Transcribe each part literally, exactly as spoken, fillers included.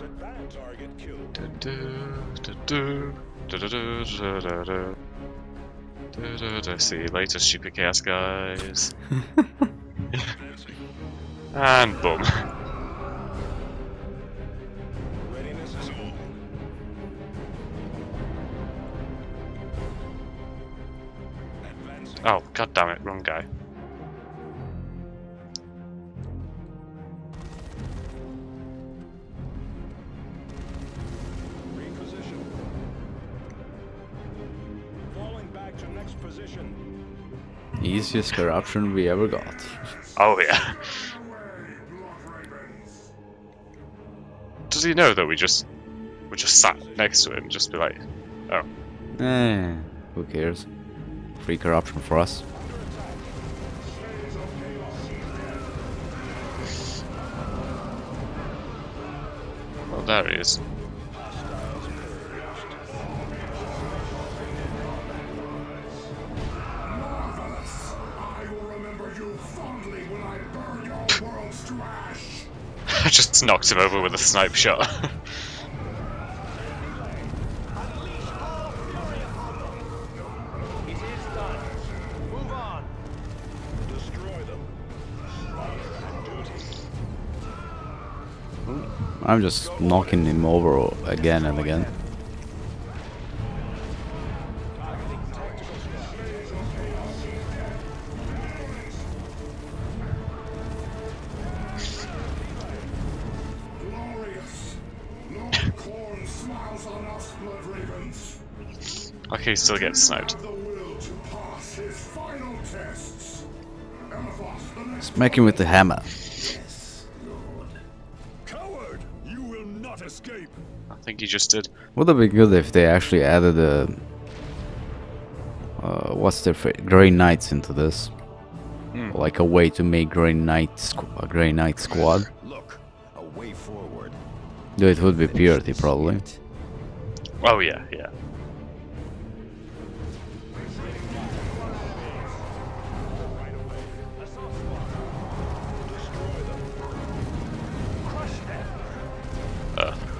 Target killed. See you later, stupid chaos guys. And boom. Readiness is all. Advancing. Oh, god damn it, wrong guy. Easiest corruption we ever got. Oh yeah. Does he know that we just we just sat next to him and just be like, oh. Eh, who cares? Free corruption for us. Well, there he is. I just knocked him over with a snipe shot. I'm just knocking him over again and again. Okay, still gets sniped. Smack him with the hammer. Yes, Lord. You will not escape. I think he just did. Would have been good if they actually added the uh, what's their Grey Knights into this, hmm. like a way to make Grey Knight a Grey Knight squad. Look, a way forward. Though it would be purity probably. Oh yeah, yeah.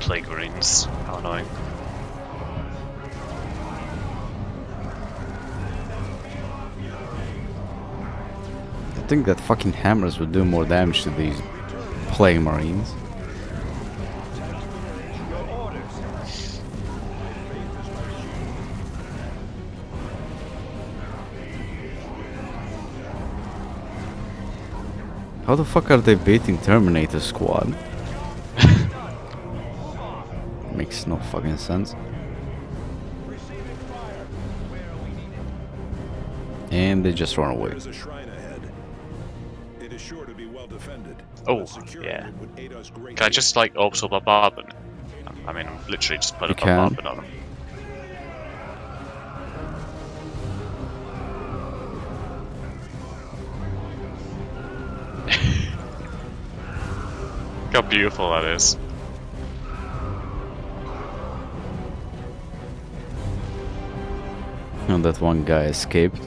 Play greens, how annoying. I think that fucking hammers would do more damage to these plague marines. How the fuck are they beating Terminator squad? Makes no fucking sense. And they just run away. Oh, yeah. Can I just like also bombard them? I mean, I'm literally just putting a bombard on them. Look how beautiful that is. And that one guy escaped.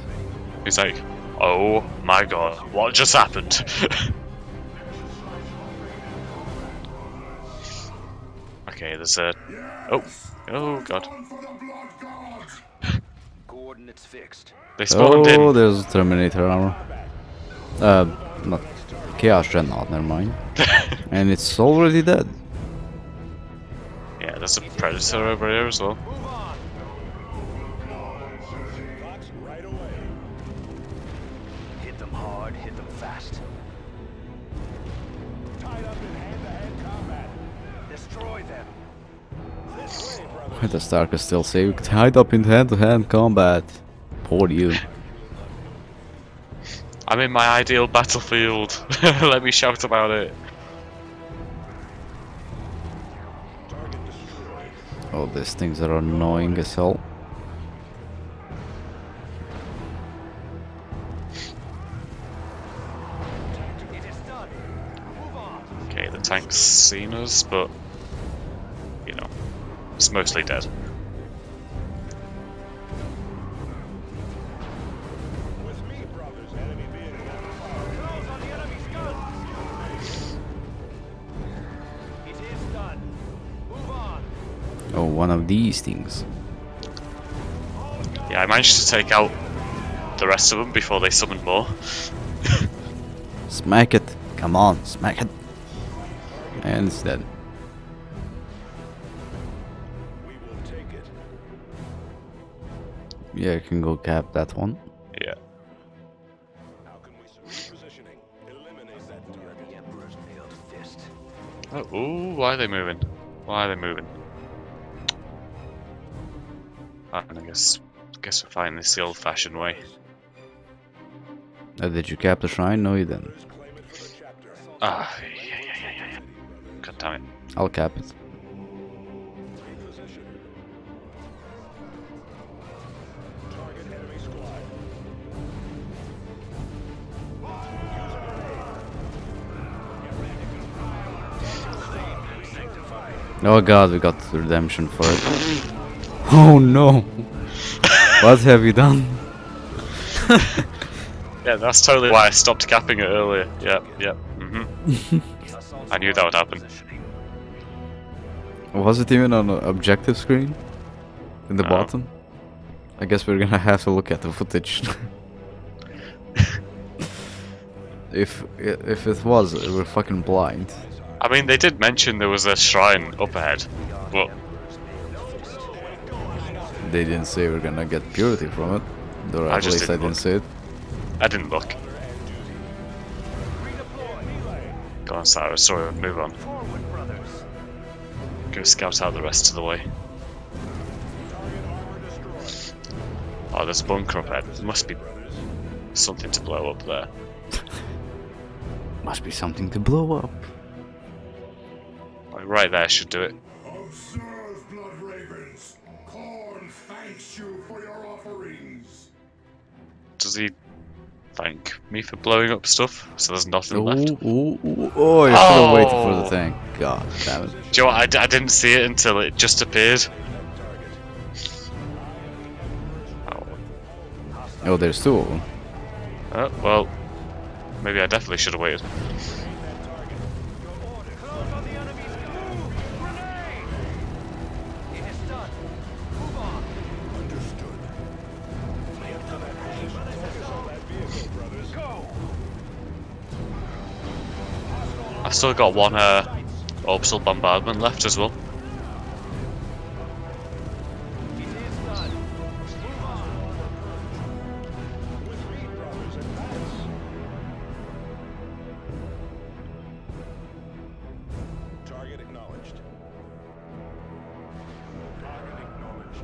He's like, oh my god, what just happened? Okay, there's a... Oh, oh god. Coordinates fixed. They spawned in. Oh, there's a Terminator armor. Uh, not... Chaos Dreadnought, never mind. And it's already dead. Yeah, there's a Predator over here as well. The Stark is still safe. Tied up in hand-to-hand combat. Poor you. I'm in my ideal battlefield. Let me shout about it. Oh, these things are annoying as hell. Okay, the tank's seen us, but... It's mostly dead. With me, brothers, enemy being close on the enemy's guns. It is done. Oh, one of these things. Yeah, I managed to take out the rest of them before they summoned more. Smack it. Come on, smack it. And it's dead. We will take it. Yeah, you can go cap that one. Yeah. How can we surrender positioning? Eliminate that target. The Emperor's mailed fist. Oh, ooh, why are they moving? Why are they moving? I guess guess we're fighting this the old fashioned way. Oh, did you cap the shrine? No, you didn't. Ah, yeah, yeah, yeah, yeah, yeah. God damn it. I'll cap it. Oh god, we got redemption for it. Oh no! What have you done? Yeah, that's totally why I stopped capping it earlier. Yep, yep. Mm-hmm. I knew that would happen. Was it even on an objective screen? In the no. bottom? I guess we're gonna have to look at the footage. if if it was, we're fucking blind. I mean, they did mention there was a shrine up ahead, but... They didn't say we're gonna get purity from it. Or at least I didn't say it. I didn't look. Go on, Cyrus. Sorry, move on. Go scout out the rest of the way. Oh, there's a bunker up ahead. There must be something to blow up there. Must be something to blow up. Like right there should do it. Observe, Blood Ravens. Khorne thanks you for your offerings. Does he... Thank me for blowing up stuff, so there's nothing ooh, left. Ooh, ooh, oh, you're oh. still waiting for the thing. God damn it. Do you know what? I, I didn't see it until it just appeared. Oh, oh there's two of them. Oh, well, maybe I definitely should have waited. I've still got one uh, orbital bombardment left as well. Target acknowledged. Target acknowledged.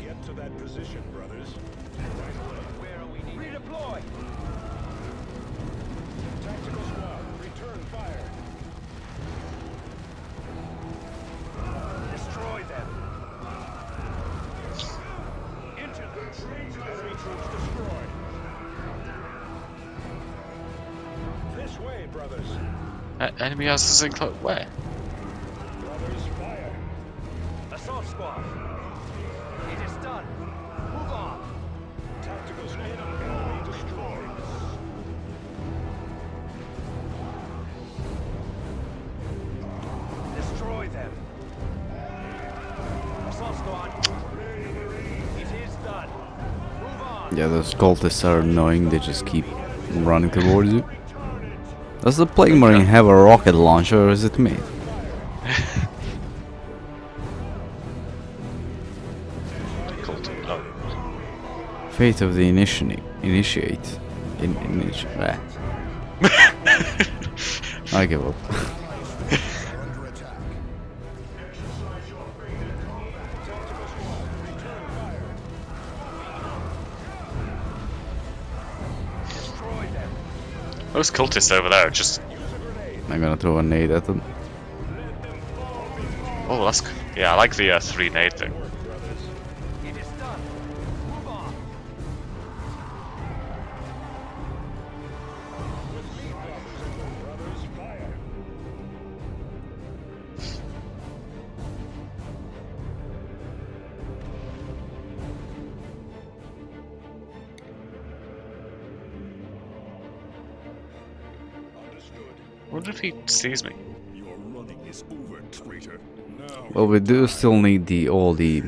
Get to that position, brothers. Where are we needed? Redeploy! Tactical squad, return fire. Destroy them. Into the trains of enemy troops destroyed. This way, brothers. Uh, enemy has this enclosure. Where? Brothers, fire. Assault squad. It is done. Move on. Tactical squad, enemy destroyed. Destroy them. Assault squad. It is done. Move on. Yeah, those cultists are annoying. They just keep running towards you. Does the Plague Marine have a rocket launcher, or is it me? Fate of the initiate. Initiate. In, initi I give up. Those cultists over there are just... I'm gonna throw a nade at them. Oh, that's... Yeah, I like the uh, three nade thing. I wonder if he sees me. is over, traitor. Well, we do still need the all the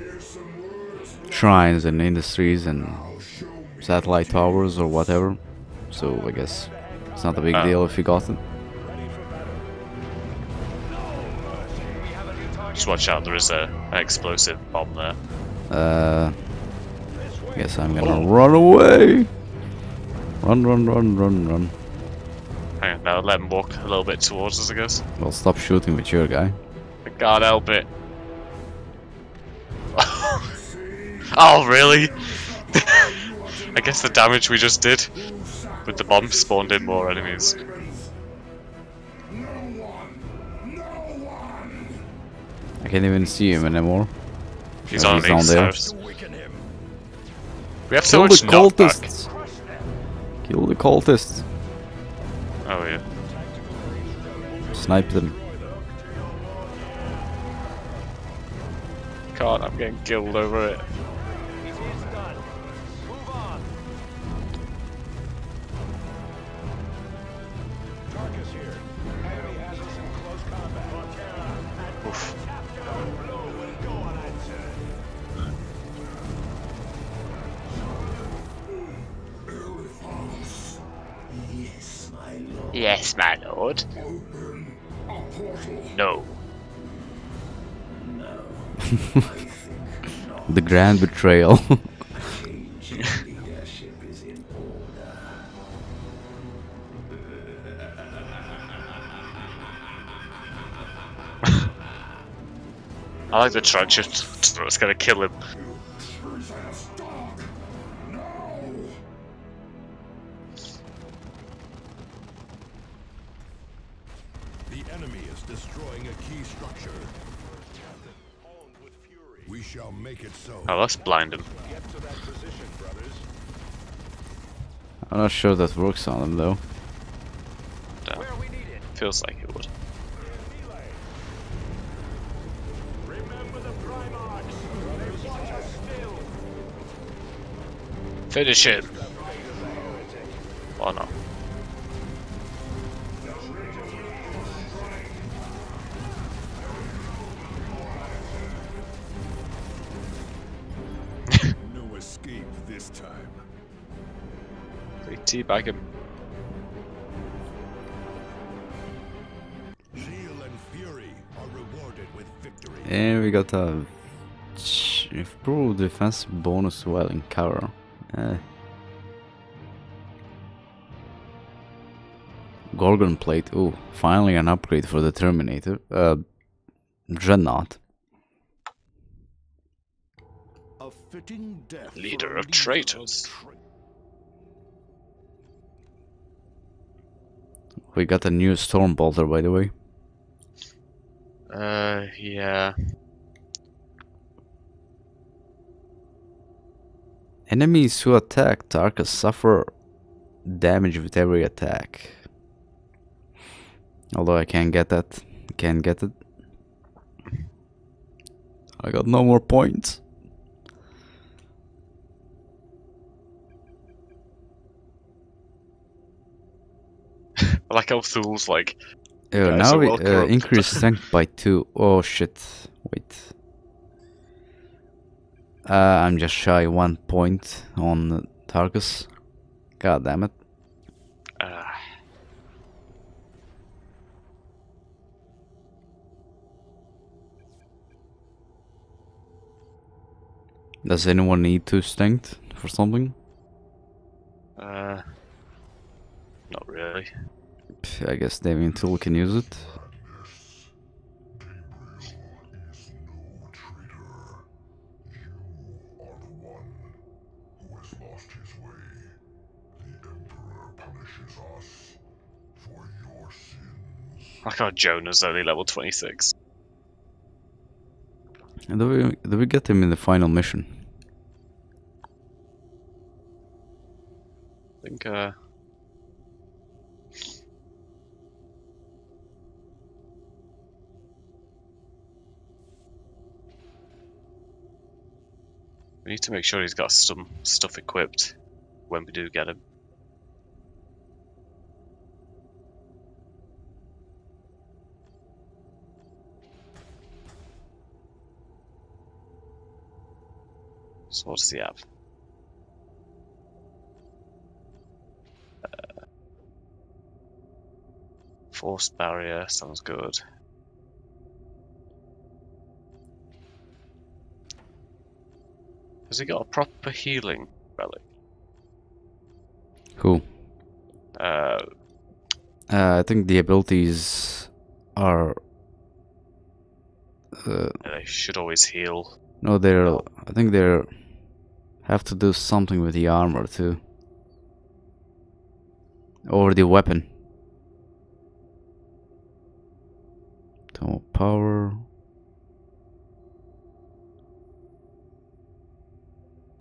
shrines and industries and satellite towers or whatever, so I guess it's not a big uh. deal if you got them. Just watch out, there is a, an explosive bomb there. Uh, I guess I'm gonna oh. run away. Run, run, run, run, run. Hang on, now let him walk a little bit towards us, I guess. Well, stop shooting with your guy. I can't help it. Oh, really? I guess the damage we just did with the bomb spawned in more enemies. I can't even see him anymore. He's no, on he's down there. We have so Kill much the cultists. Knockback. Kill the cultists. Oh yeah. Snipe them. God, I'm getting killed over it. Yes, my lord. Open a portal. No. No. The grand betrayal. Leadership is in order. I like the trenches. It's gonna kill him. Oh, let's blind him. I'm not sure that works on him though. No. Feels like it would. Remember the Primarchs. They watch us still. Finish him. Or not. Teabag him. Zeal and fury are rewarded with victory. And we got a improved defense bonus while in cover. Uh, Gorgon plate. Ooh, finally an upgrade for the Terminator. Uh, Dreadnought. A fitting death. Leader of traitors. We got a new Storm Bolter, by the way. Uh, yeah. Enemies who attack Tarkus suffer damage with every attack. Although I can't get that. Can't get it. I got no more points. I like how Thul's like. Yeah, now we uh, increase strength by two. Oh shit! Wait. Uh, I'm just shy one point on Tarkus. God damn it! Uh. Does anyone need two strength for something? Uh, not really. I guess Damien Tool can use it. Like our Jonah's only level twenty-six. And do we do we get him in the final mission? I think. Uh... We need to make sure he's got some stuff equipped when we do get him. So what's the app? Uh, force barrier sounds good. Has he got a proper healing relic? Cool. Uh, uh, I think the abilities are. Uh, they should always heal. No, they're. No. I think they're. Have to do something with the armor too. Or the weapon. Thermal power.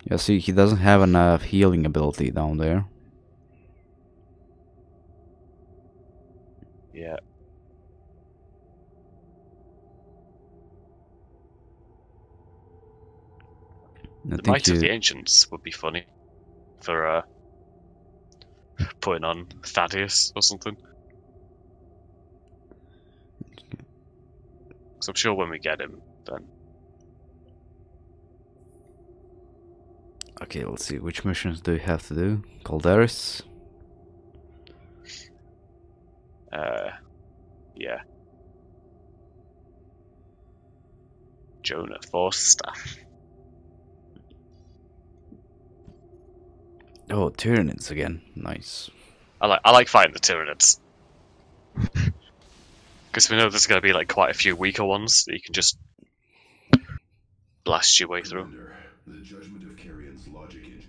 Yeah, see, he doesn't have enough healing ability down there. Yeah. I the Might you... of the Ancients would be funny for uh, putting on Thaddeus or something. Because I'm sure when we get him, then. Okay, let's see, which missions do we have to do? Calderis? Uh, yeah. Jonah, Force Staff. Oh, Tyranids again. Nice. I like I like fighting the Tyranids. Because we know there's going to be like quite a few weaker ones that you can just blast your way through. The judgment of Carrion's logic it.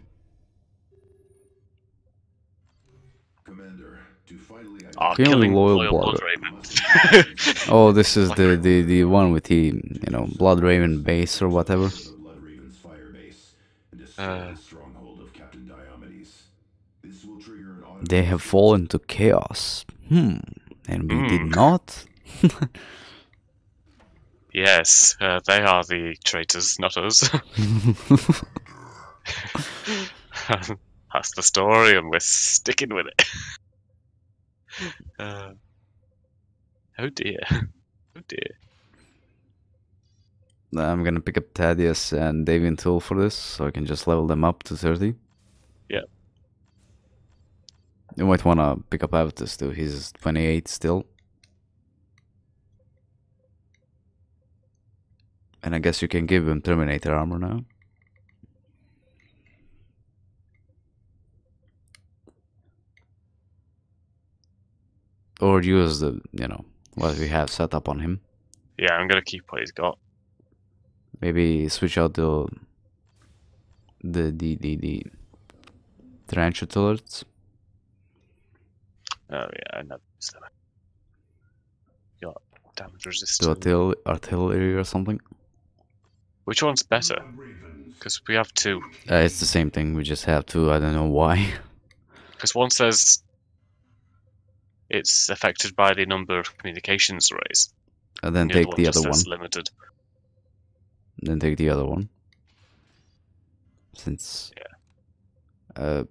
Commander, to finally oh, killing loyal, loyal Blood, Blood Raven. Oh, this is the, the, the one with the, you know, Blood Raven base or whatever. Blood Raven's fire base and destroy the stronghold of Captain Diomedes. This will trigger an automatic. They have fallen to chaos. Hmm. And we mm. did not. Yes, uh, they are the traitors, not us. That's the story, and we're sticking with it. Uh, oh dear. Oh dear. I'm gonna pick up Thaddeus and Davian Tool for this, so I can just level them up to thirty. Yeah. You might wanna pick up Avitus too, he's twenty-eight still. And I guess you can give him Terminator armor now. Or use the, you know, what we have set up on him. Yeah, I'm gonna keep what he's got. Maybe switch out the the the the, the Tarantula Tillards. Oh yeah, I know. Got damage resistance. To artillery or something. Which one's better? Because we have two. Uh, it's the same thing, we just have two, I don't know why. Because one says it's affected by the number of communications raised. And then take the other one. Limited. And then take the other one. Since yeah. uh,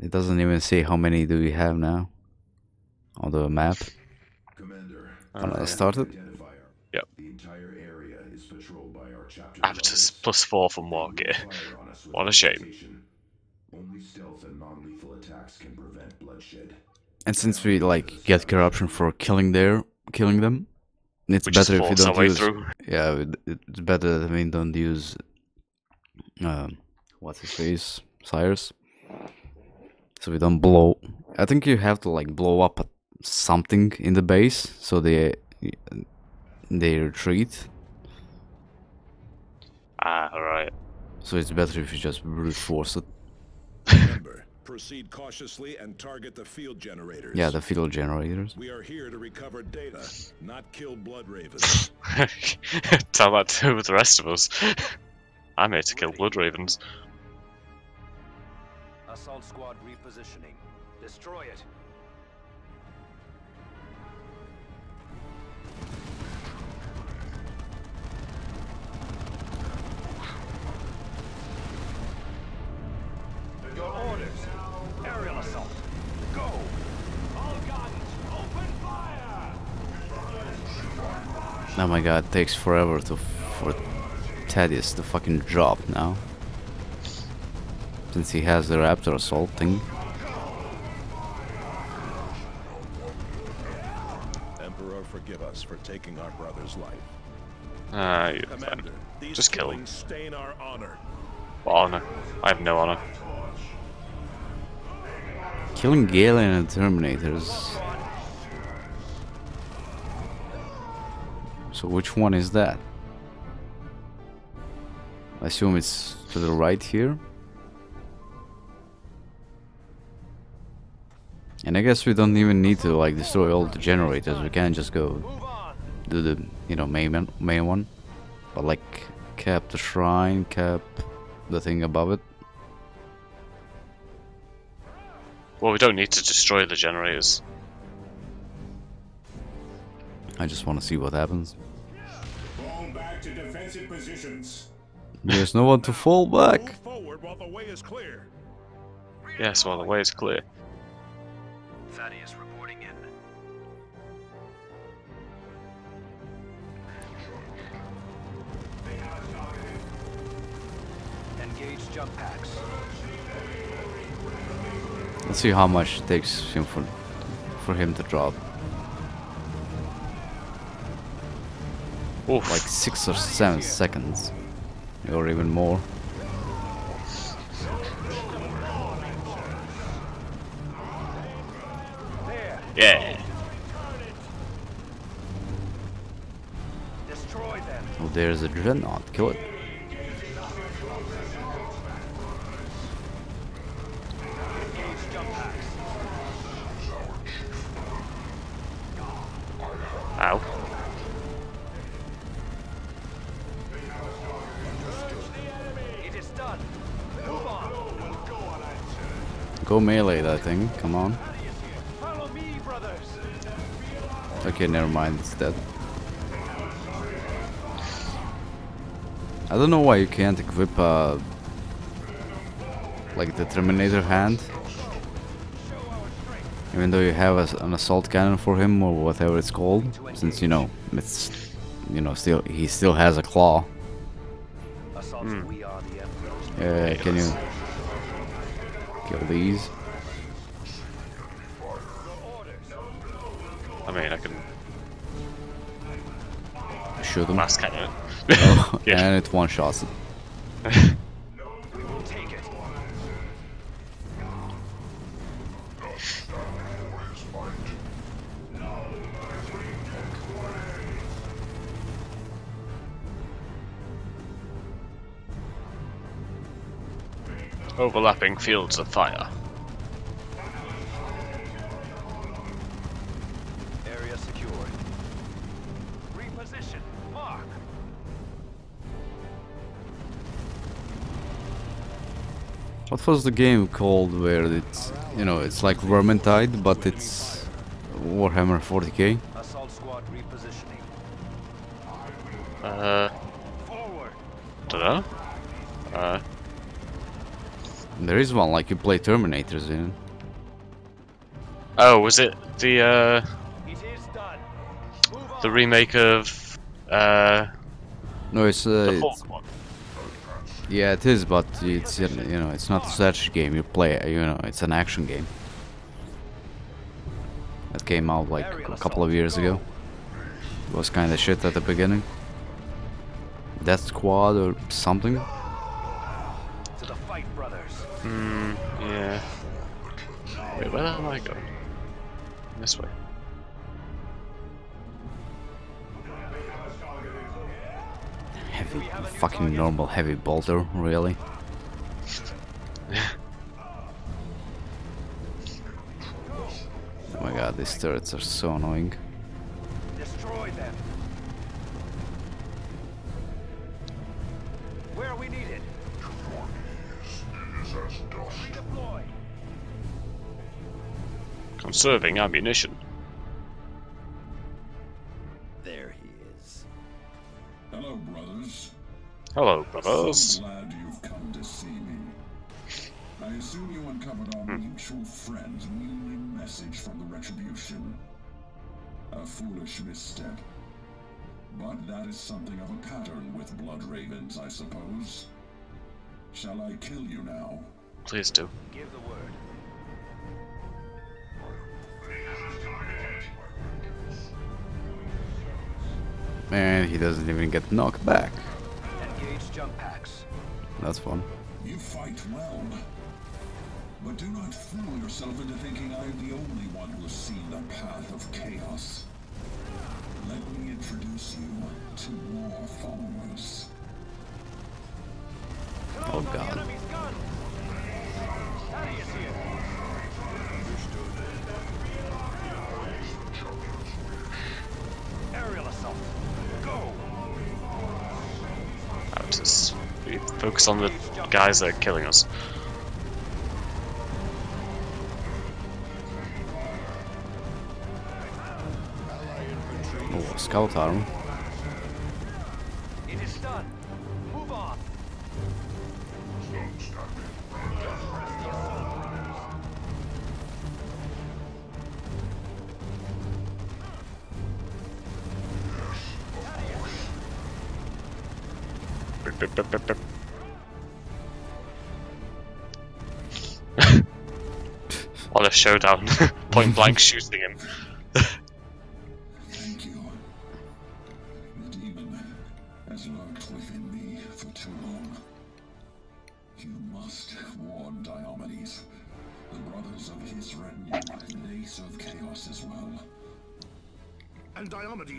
it doesn't even say how many do we have now on the map. Commander, oh, yeah. Started. Yep. The entire area is patrolled by our chapter. Avitus plus four from war gear. What a shame. Only stealth and non-lethal attacks can prevent bloodshed. And since we like get corruption for killing their killing them, it's we better if you don't use. Through. Yeah, it's better that we don't use. Um, what's his face, Cyrus? So we don't blow. I think you have to like blow up something in the base so they. They retreat. Ah, alright. So it's better if you just brute force it. Remember, proceed cautiously and target the field generators. Yeah, the field generators. We are here to recover data, not kill Blood Ravens. Tell that to the rest of us. I'm here to kill Blood Ravens. Assault squad repositioning. Destroy it. Your orders. Aerial assault. Go. All guns, open fire. Oh my god, it takes forever to for Thaddeus to fucking drop now. since he has the raptor assault thing. Emperor, forgive us for taking our brother's life. Ah, uh, you Commander, just kill him. Stain our honor. Well, honor. I have no honor. Killing Galen and Terminators. So which one is that? I assume it's to the right here. And I guess we don't even need to like destroy all the generators. We can just go do the, you know, main main one. But like cap the shrine, cap the thing above it. Well, we don't need to destroy the generators. I just want to see what happens. Fall back to defensive positions. There's no one to fall back. Move forward while the way is clear. Yes, while the way is clear. Thaddeus reporting in. They have us targeted. Engage jump packs. Let's see how much it takes him for for him to drop. Oof. Like six or seven seconds, or even more. Yeah. Destroy them. Oh, there's a dreadnought. Kill it. Ow. Go melee that thing, come on. Okay, never mind, it's dead. I don't know why you can't equip uh, like the Terminator hand. Even though you have a, an assault cannon for him or whatever it's called, since you know it's you know still he still has a claw. Mm. Yeah, can you kill these? I mean, I can shoot them. Last cannon. Oh, yeah. And it one shots it. We will take it. Overlapping fields of fire. Area secured. Reposition. Mark. What was the game called where it's, you know, it's like Vermintide, but it's Warhammer forty K? Assault squad repositioning. Uh. Forward. Dunno. Uh. There is one, like you play Terminators in. Oh, was it the uh, it is done. the remake of? Uh, no, it's uh, the it's, one. Yeah, it is, but it's you know it's not a strategy game. You play, you know, it's an action game. That came out like a couple of years ago. It was kind of shit at the beginning. Death Squad or something. Hmm, yeah. Wait, where the hell am I going? This way. Heavy, fucking normal heavy bolter, really? Oh my god, these turrets are so annoying. Destroy them. Where are we needed? Conserving ammunition. There he is. Hello, brothers. Hello, brothers. I'm glad you've come to see me. I assume you uncovered our hmm. mutual friend's meaning message from the Retribution. A foolish misstep. But that is something of a pattern with Blood Ravens, I suppose. Shall I kill you now? Please do. Give the word. And he doesn't even get knocked back. Engage jump packs. That's fun. You fight well, but do not fool yourself into thinking I am the only one who has seen the path of chaos. Let me introduce you to more followers. Oh God! Aerial assault. Go. I'll just really focus on the guys that are killing us. Scout arm. It is done. Move on. What a showdown. Point blank shooting him.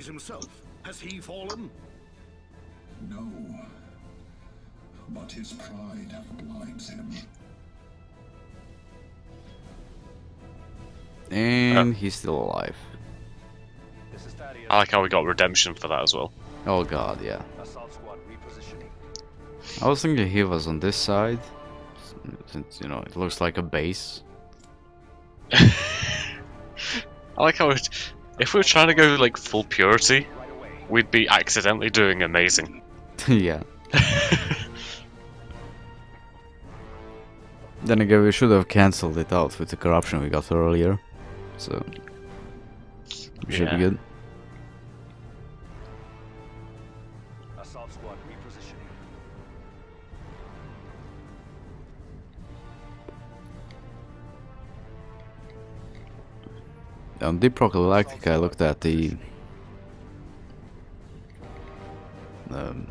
Himself. Has he fallen? No, but his pride blinds him. And oh. He's still alive. I like how we got redemption for that as well. Oh God, yeah. Assault squad repositioning. I was thinking he was on this side, since you know it looks like a base. I like how it. If we were trying to go like full purity, we'd be accidentally doing amazing. Yeah. Then again, we should have cancelled it out with the corruption we got earlier, so we should yeah. be good. Assault squad repositioning. On Deep Rock Galactic, I looked at the um,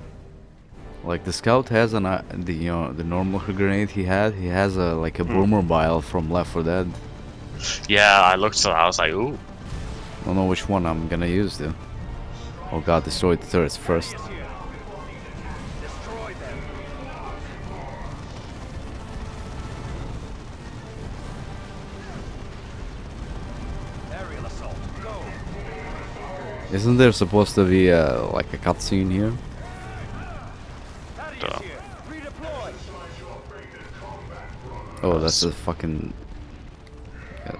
like the scout has an uh, the you know the normal grenade he had. He has a like a mm. boomer bile from Left four Dead. Yeah, I looked at that. I was like, ooh. I don't know which one I'm gonna use though. Oh God, destroy the turrets first. Isn't there supposed to be uh, like a cutscene here? Duh. Oh, that's a fucking. Yeah.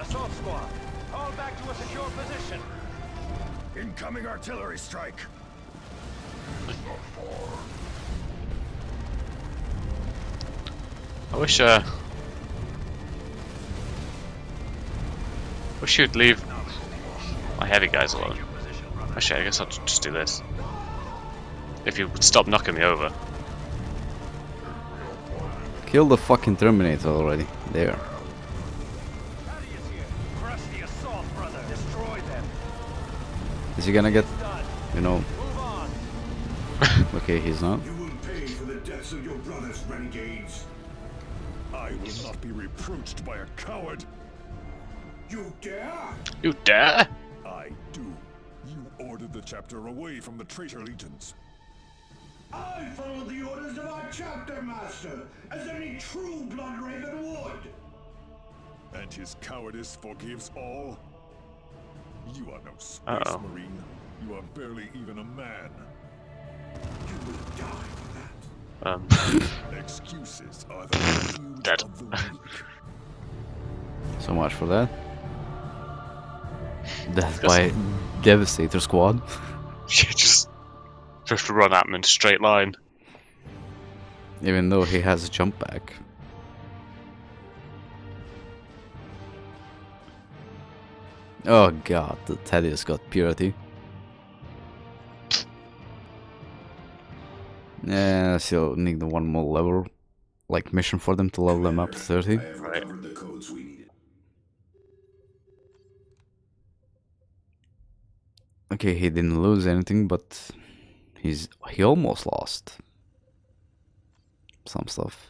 Assault squad, call back to a secure position. Incoming artillery strike. I wish, uh, wish you'd leave my heavy guys alone. Actually, I guess I'll just do this. If you would stop knocking me over. Kill the fucking Terminator already. There. Is he gonna get, you know? Okay, he's not. You will pay for the deaths of your brothers, renegades. I will not be reproached by a coward. You dare? You dare? I do. You ordered the chapter away from the traitor legions. I followed the orders of our chapter master, as any true Blood Raven would. And his cowardice forgives all. You are no space Uh-oh. marine. You are barely even a man. You will die. Um. Excuses are the dead. So much for that. Death by Devastator Squad. Yeah, just just run at him in a straight line. Even though he has a jump back. Oh god, the Thaddeus got purity. Yeah, I still need one more level, like mission for them to level them up to thirty. Right. Okay, he didn't lose anything, but he's he almost lost some stuff.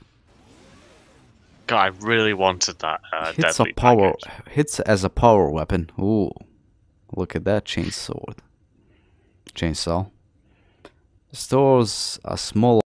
God, I really wanted that. Uh, hits a power package. Hits as a power weapon. Ooh, look at that chain sword, chainsaw. Stores a small